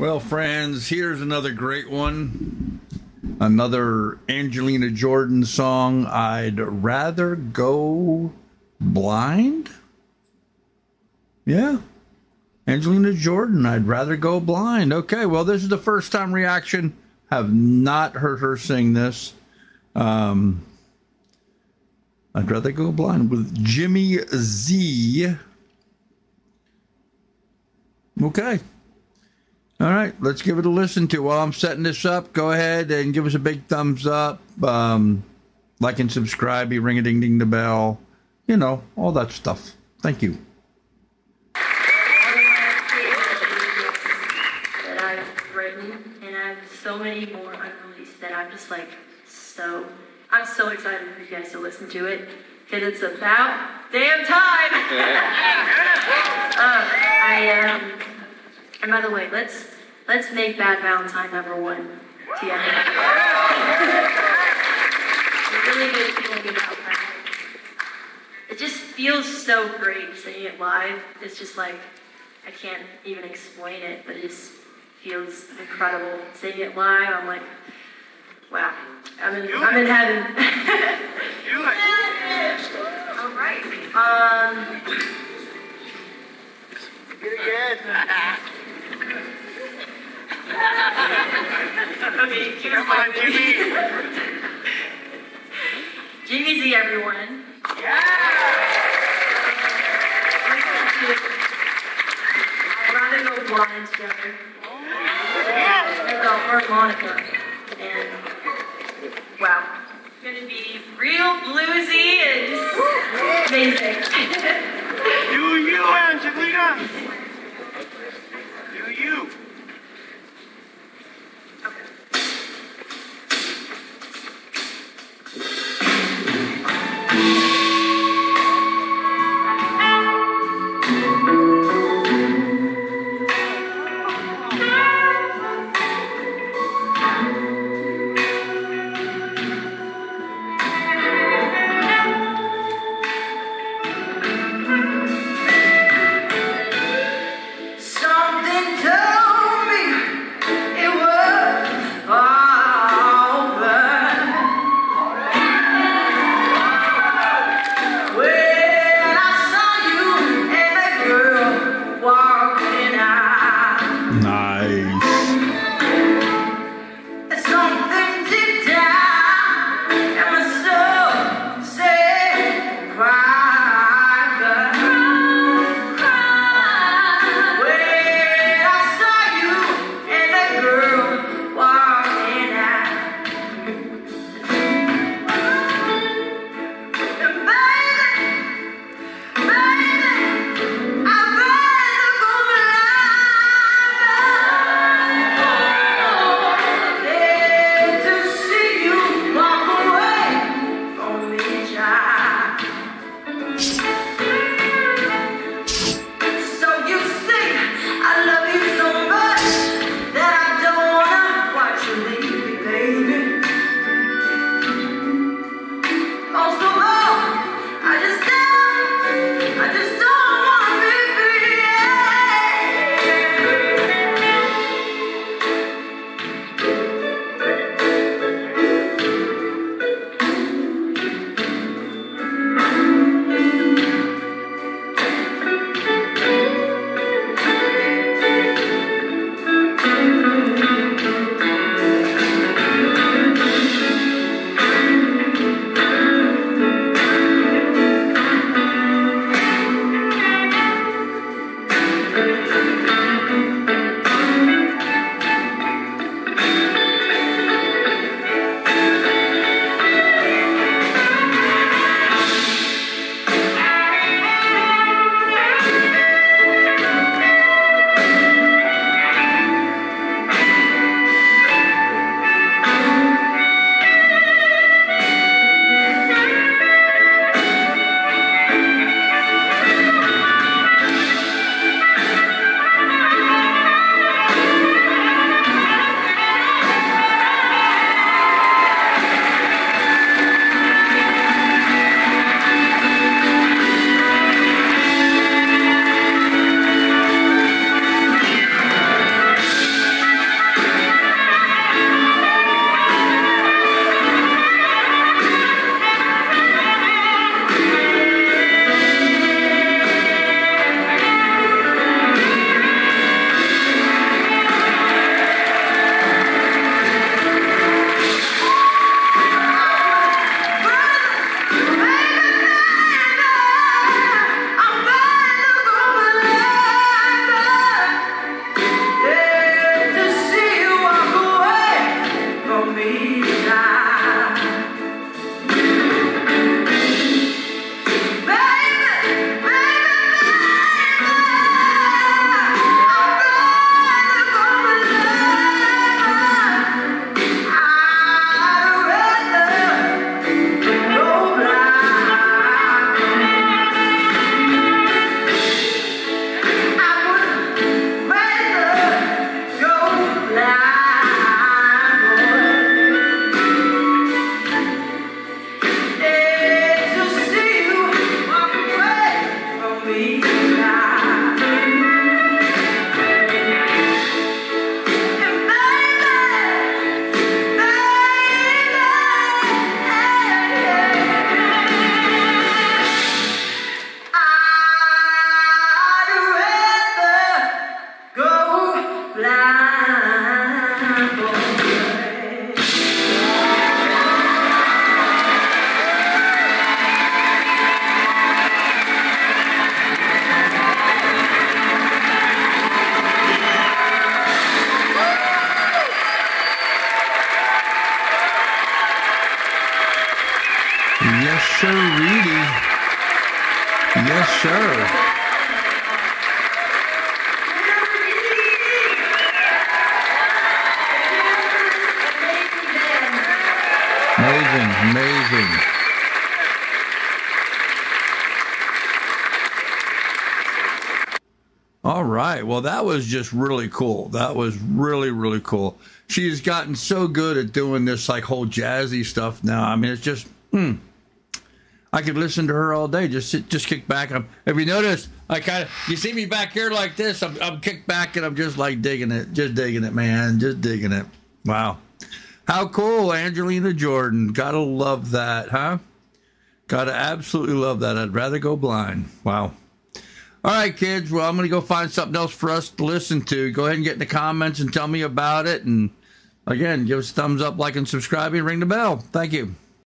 Well, friends, here's another great one. Another Angelina Jordan song, I'd Rather Go Blind. Yeah. Angelina Jordan, I'd Rather Go Blind. Okay, well, this is the first time reaction. Have not heard her sing this. I'd Rather Go Blind with Jimmy Z. Okay. All right, let's give it a listen to. While I'm setting this up, go ahead and give us a big thumbs up, like and subscribe, be ring-a-ding-ding the bell, you know, all that stuff. Thank you. That I've written, and I have so many more unreleased that I'm just like, I'm so excited for you guys to listen to it, because it's about damn time. And by the way, let's make Bad Valentine #1 together. It's a really good feeling about that. It just feels so great singing it live. It's just like, I can't even explain it, but it just feels incredible. Singing it live, I'm like, wow, I'm in heaven. All right. You're good. Okay, Jimmy Z, everyone. Yeah. I'd rather go blind together. Yeah. We're in Monica, and wow, it's gonna be real bluesy and just amazing. Do you, Angelina? Do you? sir, Reedy. Yes, sir. Amazing, amazing. All right. Well, that was just really cool. That was really, really cool. She's gotten so good at doing this like whole jazzy stuff now. I mean, it's just, I could listen to her all day. Just kick back. If you notice, I kind of, you see me back here like this. I'm kicked back and I'm just like digging it. Just digging it, man. Just digging it. Wow. How cool, Angelina Jordan. Gotta love that, huh? Gotta absolutely love that. I'd rather go blind. Wow. All right, kids. Well, I'm going to go find something else for us to listen to. Go ahead and get in the comments and tell me about it. And, again, give us a thumbs up, like, and subscribe, and ring the bell. Thank you.